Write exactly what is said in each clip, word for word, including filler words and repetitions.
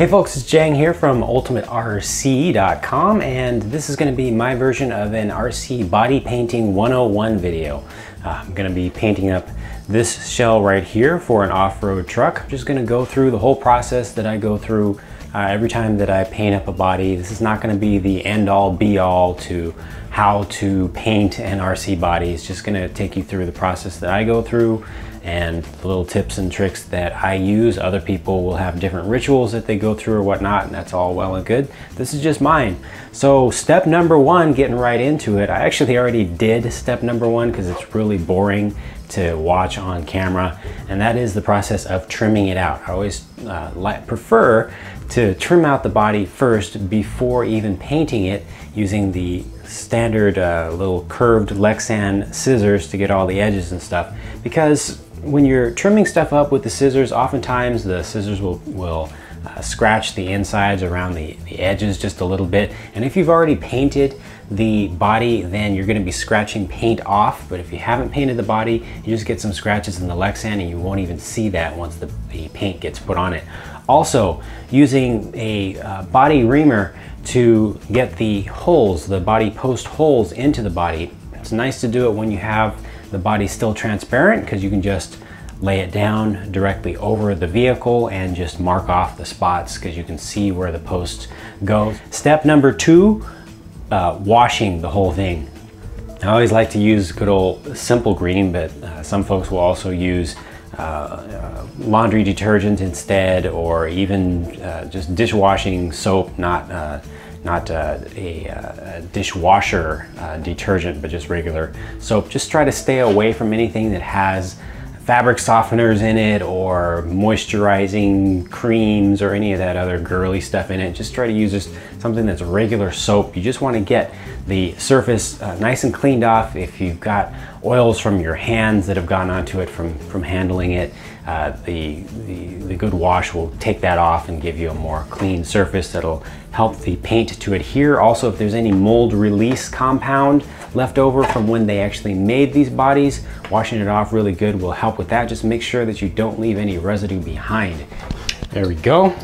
Hey folks, it's Jang here from Ultimate R C dot com, and this is going to be my version of an R C body painting one oh one video. Uh, I'm going to be painting up this shell right here for an off-road truck. I'm just going to go through the whole process that I go through uh, every time that I paint up a body. This is not going to be the end-all be-all to how to paint an R C body. It's just going to take you through the process that I go through and the little tips and tricks that I use. Other people will have different rituals that they go through or whatnot, and that's all well and good. This is just mine. So step number one, getting right into it. I actually already did step number one because it's really boring to watch on camera, and that is the process of trimming it out. I always uh, like, prefer to trim out the body first before even painting it, using the standard uh, little curved Lexan scissors to get all the edges and stuff, because when you're trimming stuff up with the scissors, oftentimes the scissors will, will uh, scratch the insides around the, the edges just a little bit. And if you've already painted the body, then you're gonna be scratching paint off. But if you haven't painted the body, you just get some scratches in the Lexan and you won't even see that once the, the paint gets put on it. Also, using a uh, body reamer to get the holes, the body post holes into the body. It's nice to do it when you have the body still transparent, because you can just lay it down directly over the vehicle and just mark off the spots because you can see where the posts go. Step number two, uh, washing the whole thing. I always like to use good old Simple Green, but uh, some folks will also use uh, uh, laundry detergent instead, or even uh, just dishwashing soap, not uh, not uh, a, a dishwasher uh, detergent, but just regular soap. Just try to stay away from anything that has fabric softeners in it or moisturizing creams or any of that other girly stuff in it. Just try to use just something that's regular soap. You just want to get the surface uh, nice and cleaned off. If you've got oils from your hands that have gone onto it from, from handling it, uh, the, the, the good wash will take that off and give you a more clean surface that'll help the paint to adhere. Also, if there's any mold release compound left over from when they actually made these bodies, washing it off really good will help with that. Just make sure that you don't leave any residue behind. There we go,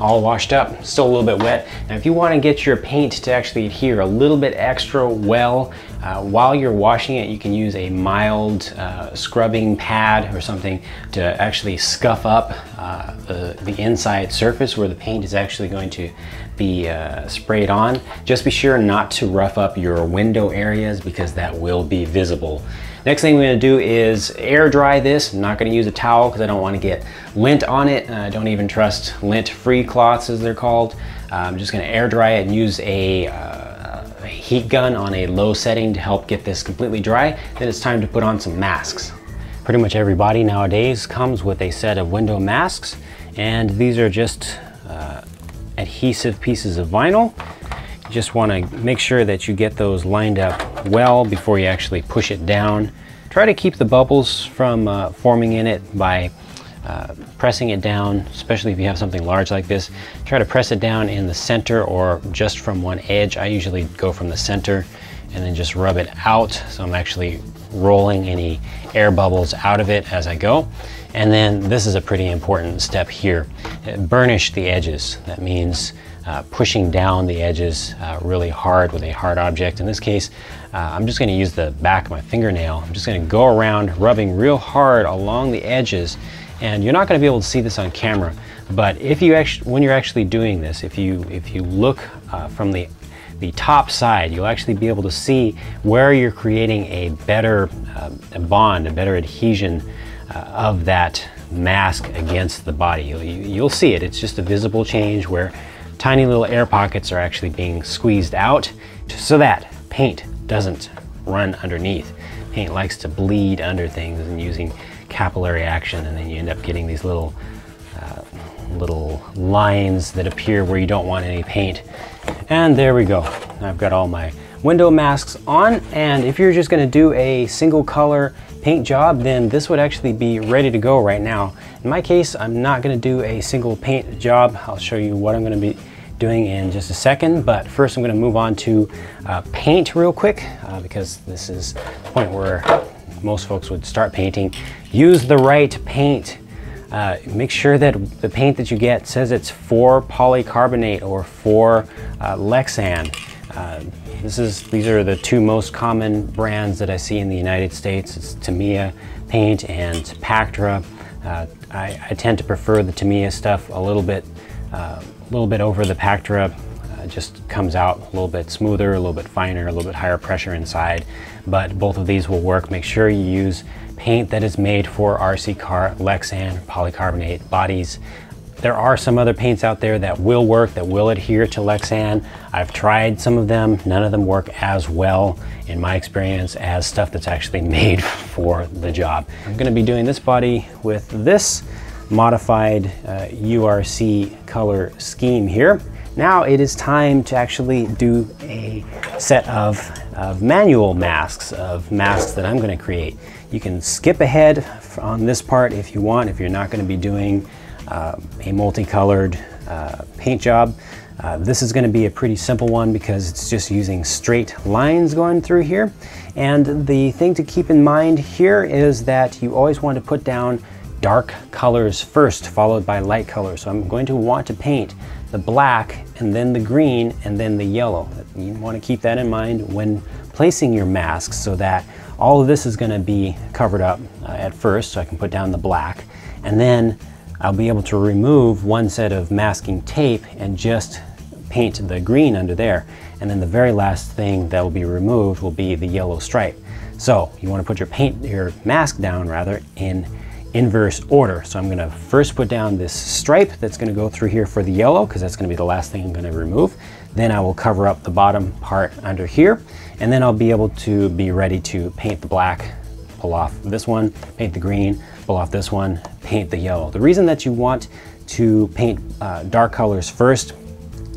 all washed up, still a little bit wet. Now if you want to get your paint to actually adhere a little bit extra well, uh, while you're washing it, you can use a mild uh, scrubbing pad or something to actually scuff up uh, the, the inside surface where the paint is actually going to be uh, sprayed on. Just be sure not to rough up your window areas because that will be visible. Next thing we're gonna do is air dry this. I'm not gonna use a towel because I don't wanna get lint on it. I don't even trust lint-free cloths, as they're called. Uh, I'm just gonna air dry it and use a, uh, a heat gun on a low setting to help get this completely dry. Then it's time to put on some masks. Pretty much every body nowadays comes with a set of window masks, and these are just uh, adhesive pieces of vinyl. Just want to make sure that you get those lined up well before you actually push it down. Try to keep the bubbles from uh, forming in it by uh, pressing it down, especially if you have something large like this. Try to press it down in the center or just from one edge. I usually go from the center and then just rub it out, so I'm actually rolling any air bubbles out of it as I go. And then this is a pretty important step here. Burnish the edges. That means Uh, pushing down the edges uh, really hard with a hard object. In this case, uh, I'm just going to use the back of my fingernail. I'm just going to go around rubbing real hard along the edges, and you're not going to be able to see this on camera, but if you actually, when you're actually doing this, if you if you look uh, from the the top side, you'll actually be able to see where you're creating a better uh, bond, a better adhesion uh, of that mask against the body. You'll, you'll see it. It's just a visible change where tiny little air pockets are actually being squeezed out so that paint doesn't run underneath. Paint likes to bleed under things, and using capillary action, and then you end up getting these little uh, little lines that appear where you don't want any paint. And there we go. I've got all my window masks on, and if you're just going to do a single color paint job, then this would actually be ready to go right now. In my case, I'm not going to do a single paint job. I'll show you what I'm going to be doing in just a second, but first I'm going to move on to uh, paint real quick uh, because this is the point where most folks would start painting. Use the right paint. Uh, make sure that the paint that you get says it's for polycarbonate or for uh, Lexan. Uh, this is, these are the two most common brands that I see in the United States. It's Tamiya paint and Pactra. Uh, I, I tend to prefer the Tamiya stuff a little bit, uh, a little bit over the Pactra. Uh, just comes out a little bit smoother, a little bit finer, a little bit higher pressure inside. But both of these will work. Make sure you use paint that is made for R C car, Lexan, polycarbonate bodies. There are some other paints out there that will work, that will adhere to Lexan. I've tried some of them. None of them work as well, in my experience, as stuff that's actually made for the job. I'm gonna be doing this body with this modified uh, U R C color scheme here. Now it is time to actually do a set of, of manual masks, of masks that I'm gonna create. You can skip ahead on this part if you want, if you're not gonna be doing Uh, a multicolored uh, paint job. Uh, this is going to be a pretty simple one because it's just using straight lines going through here. And the thing to keep in mind here is that you always want to put down dark colors first, followed by light colors. So I'm going to want to paint the black and then the green and then the yellow. You want to keep that in mind when placing your masks so that all of this is going to be covered up uh, at first. So I can put down the black and then I'll be able to remove one set of masking tape and just paint the green under there. And then the very last thing that will be removed will be the yellow stripe. So you want to put your paint, your mask down rather, in inverse order. So I'm going to first put down this stripe that's going to go through here for the yellow, because that's going to be the last thing I'm going to remove. Then I will cover up the bottom part under here, and then I'll be able to be ready to paint the black, pull off this one, paint the green, pull off this one, paint the yellow. The reason that you want to paint uh, dark colors first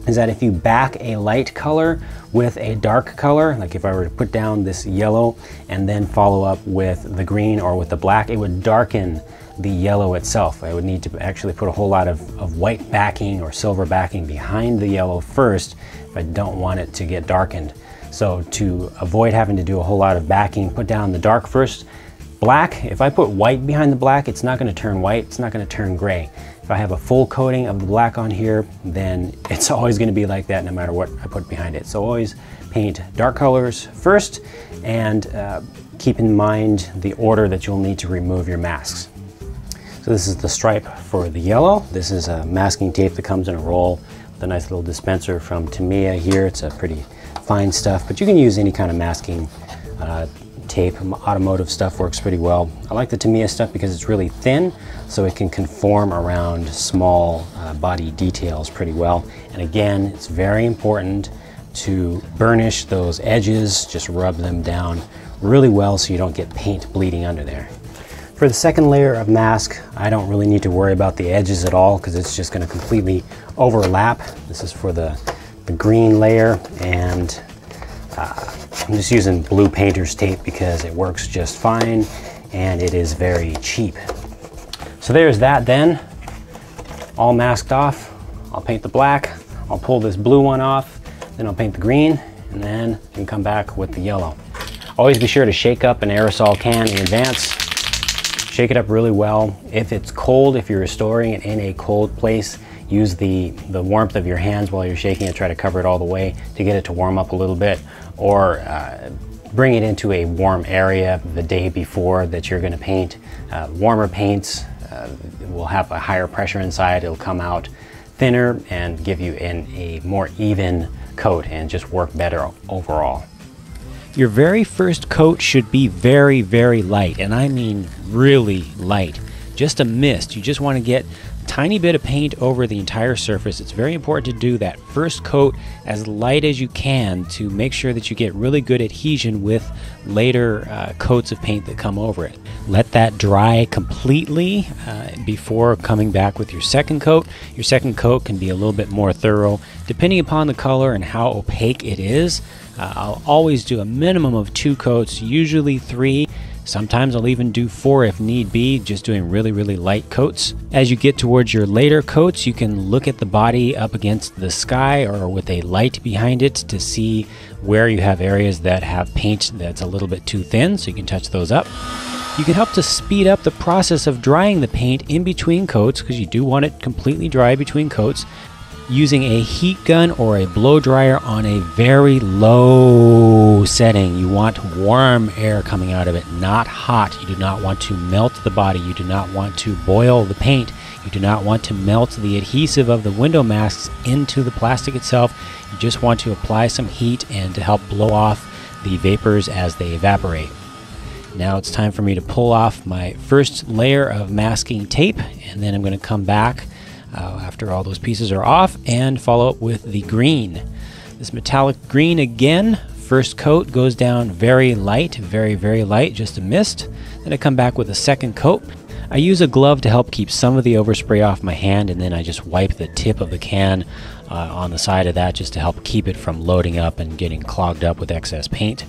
is that if you back a light color with a dark color, like if I were to put down this yellow and then follow up with the green or with the black, it would darken the yellow itself. I would need to actually put a whole lot of, of white backing or silver backing behind the yellow first if I don't want it to get darkened. So to avoid having to do a whole lot of backing, put down the dark first. Black, if I put white behind the black, it's not going to turn white, it's not going to turn gray. If I have a full coating of the black on here, then it's always going to be like that no matter what I put behind it. So always paint dark colors first, and uh, keep in mind the order that you'll need to remove your masks. So this is the stripe for the yellow. This is a masking tape that comes in a roll with a nice little dispenser from Tamiya here. It's a pretty fine stuff, but you can use any kind of masking uh, tape. Automotive stuff works pretty well. I like the Tamiya stuff because it's really thin, so it can conform around small uh, body details pretty well. And again, it's very important to burnish those edges, just rub them down really well so you don't get paint bleeding under there. For the second layer of mask, I don't really need to worry about the edges at all because it's just going to completely overlap. This is for the the green layer, and uh, I'm just using blue painter's tape because it works just fine and it is very cheap. So there's that then, all masked off. I'll paint the black, I'll pull this blue one off, then I'll paint the green, and then I can come back with the yellow. Always be sure to shake up an aerosol can in advance. Shake it up really well. If it's cold, if you're storing it in a cold place, use the, the warmth of your hands while you're shaking it. Try to cover it all the way to get it to warm up a little bit, or uh, bring it into a warm area the day before that you're going to paint. Uh, warmer paints uh, will have a higher pressure inside. It'll come out thinner and give you an, a more even coat and just work better overall. Your very first coat should be very, very light, and I mean really light. Just a mist. You just want to get tiny bit of paint over the entire surface. It's very important to do that first coat as light as you can to make sure that you get really good adhesion with later uh, coats of paint that come over it. Let that dry completely uh, before coming back with your second coat. Your second coat can be a little bit more thorough depending upon the color and how opaque it is. Uh, I'll always do a minimum of two coats, usually three. Sometimes I'll even do four if need be, just doing really, really light coats. As you get towards your later coats, you can look at the body up against the sky or with a light behind it to see where you have areas that have paint that's a little bit too thin, so you can touch those up. You can help to speed up the process of drying the paint in between coats, because you do want it completely dry between coats, using a heat gun or a blow dryer on a very low setting. You want warm air coming out of it, not hot. You do not want to melt the body. You do not want to boil the paint. You do not want to melt the adhesive of the window masks into the plastic itself. You just want to apply some heat and to help blow off the vapors as they evaporate. Now it's time for me to pull off my first layer of masking tape, and then I'm going to come back uh, after all those pieces are off and follow up with the green. This metallic green again, first coat goes down very light, very, very light, just a mist. Then I come back with a second coat. I use a glove to help keep some of the overspray off my hand, and then I just wipe the tip of the can uh, on the side of that just to help keep it from loading up and getting clogged up with excess paint.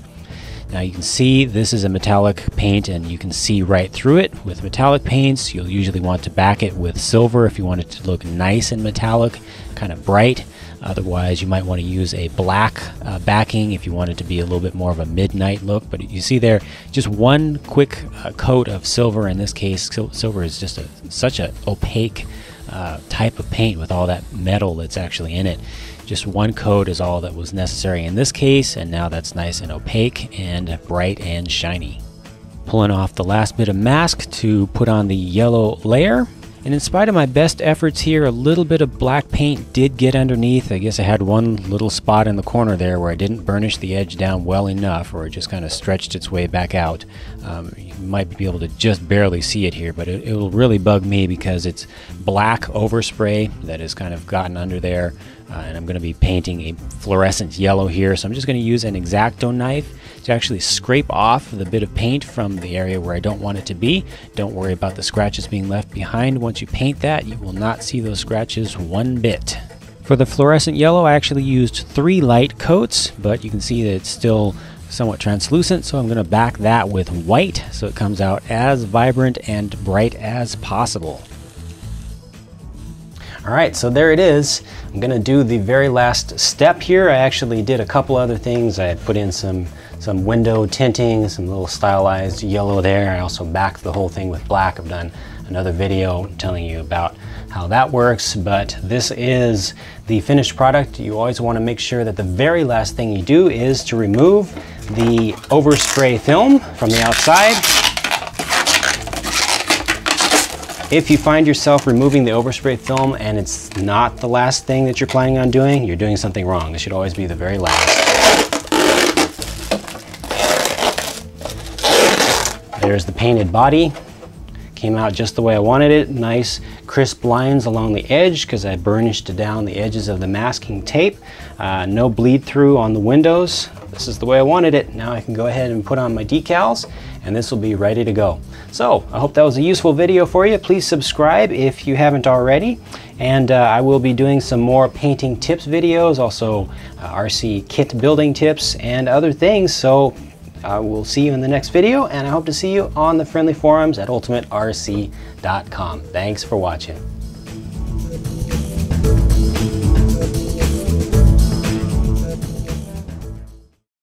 Now you can see this is a metallic paint, and you can see right through it. With metallic paints, you'll usually want to back it with silver if you want it to look nice and metallic, kind of bright. Otherwise, you might want to use a black uh, backing if you want it to be a little bit more of a midnight look. But you see there, just one quick uh, coat of silver. In this case, sil silver is just a, such an opaque uh, type of paint with all that metal that's actually in it. Just one coat is all that was necessary in this case, and now that's nice and opaque and bright and shiny. Pulling off the last bit of mask to put on the yellow layer. And in spite of my best efforts here, a little bit of black paint did get underneath. I guess I had one little spot in the corner there where I didn't burnish the edge down well enough, or it just kind of stretched its way back out. Um, you might be able to just barely see it here, but it, it will really bug me because it's black overspray that has kind of gotten under there. Uh, and I'm going to be painting a fluorescent yellow here, so I'm just going to use an X-Acto knife to actually scrape off the bit of paint from the area where I don't want it to be. Don't worry about the scratches being left behind. Once you paint that, you will not see those scratches one bit. For the fluorescent yellow, I actually used three light coats, but you can see that it's still somewhat translucent, so I'm going to back that with white so it comes out as vibrant and bright as possible. Alright, so there it is. I'm going to do the very last step here. I actually did a couple other things. I put in some, some window tinting, some little stylized yellow there. I also backed the whole thing with black. I've done another video telling you about how that works, but this is the finished product. You always want to make sure that the very last thing you do is to remove the overspray film from the outside. If you find yourself removing the overspray film and it's not the last thing that you're planning on doing, you're doing something wrong. It should always be the very last. There's the painted body. Came out just the way I wanted it. Nice crisp lines along the edge because I burnished down the edges of the masking tape. Uh, no bleed through on the windows. This is the way I wanted it. Now I can go ahead and put on my decals, and this will be ready to go. So I hope that was a useful video for you. Please subscribe if you haven't already. And uh, I will be doing some more painting tips videos, also uh, R C kit building tips and other things. So I will see you in the next video, and I hope to see you on the friendly forums at Ultimate R C dot com. Thanks for watching.